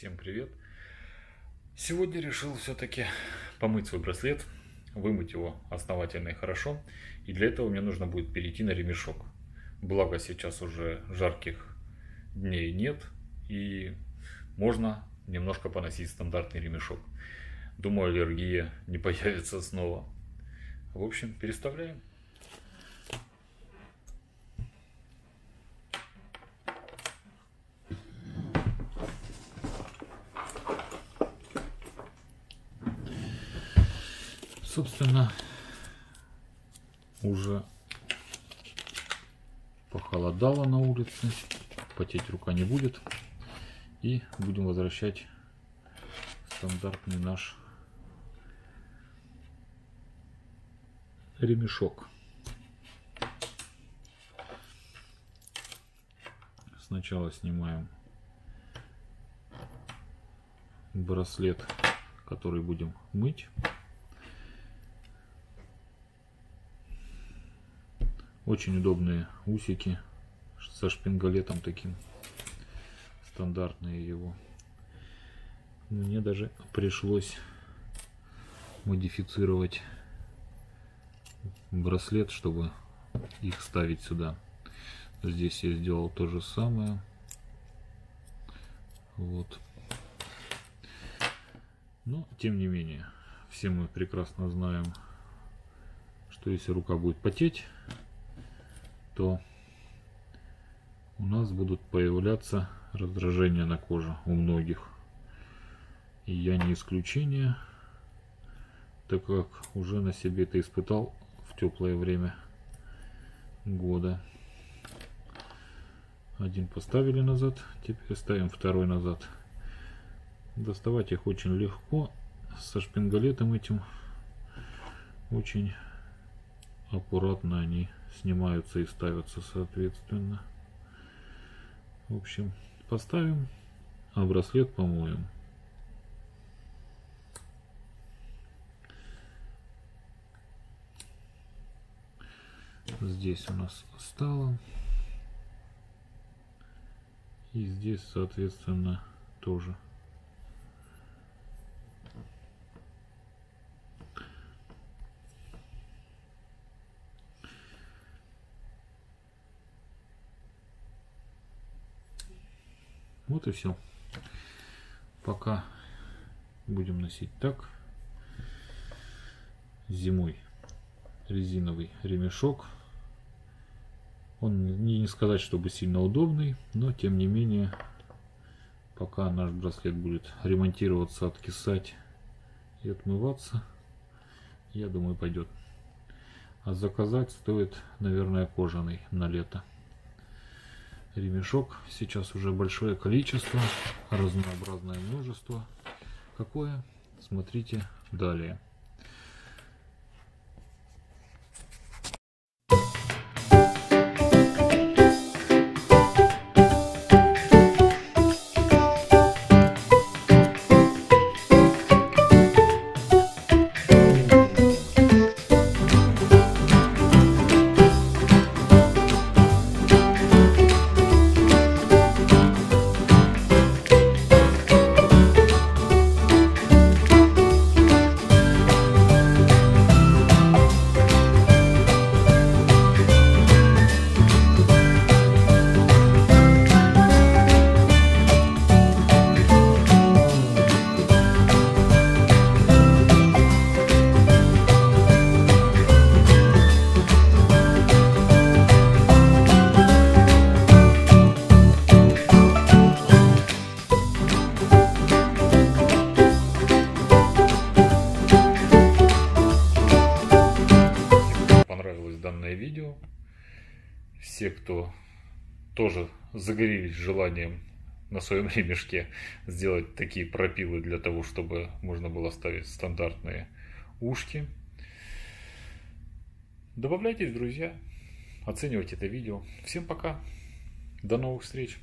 Всем привет! Сегодня решил все-таки помыть свой браслет, вымыть его основательно и хорошо. И для этого мне нужно будет перейти на ремешок. Благо сейчас уже жарких дней нет, и можно немножко поносить стандартный ремешок. Думаю, аллергия не появится снова. В общем, переставляем. Собственно, уже похолодало на улице, потеть рука не будет. И будем возвращать стандартный наш ремешок. Сначала снимаем браслет, который будем мыть. Очень удобные усики со шпингалетом таким, стандартные его. Мне даже пришлось модифицировать браслет, чтобы их ставить сюда. Здесь я сделал то же самое. Вот. Но тем не менее, все мы прекрасно знаем, что если рука будет потеть, то у нас будут появляться раздражения на коже у многих. И я не исключение, так как уже на себе это испытал в теплое время года. Один поставили назад, теперь ставим второй назад. Доставать их очень легко, со шпингалетом этим очень аккуратно они снимаются и ставятся соответственно. В общем, поставим, а браслет помоем. Здесь у нас стало, и здесь соответственно тоже. Вот и все. Пока будем носить так. Зимой резиновый ремешок. Он не сказать, чтобы сильно удобный, но тем не менее, пока наш браслет будет ремонтироваться, откисать и отмываться, я думаю, пойдет. А заказать стоит, наверное, кожаный на лето. Ремешок сейчас уже большое количество, разнообразное множество. Какое? Смотрите далее. Видео. Все, кто тоже загорелись желанием на своем ремешке сделать такие пропилы для того, чтобы можно было ставить стандартные ушки, добавляйтесь, друзья, оценивайте это видео. Всем пока, до новых встреч!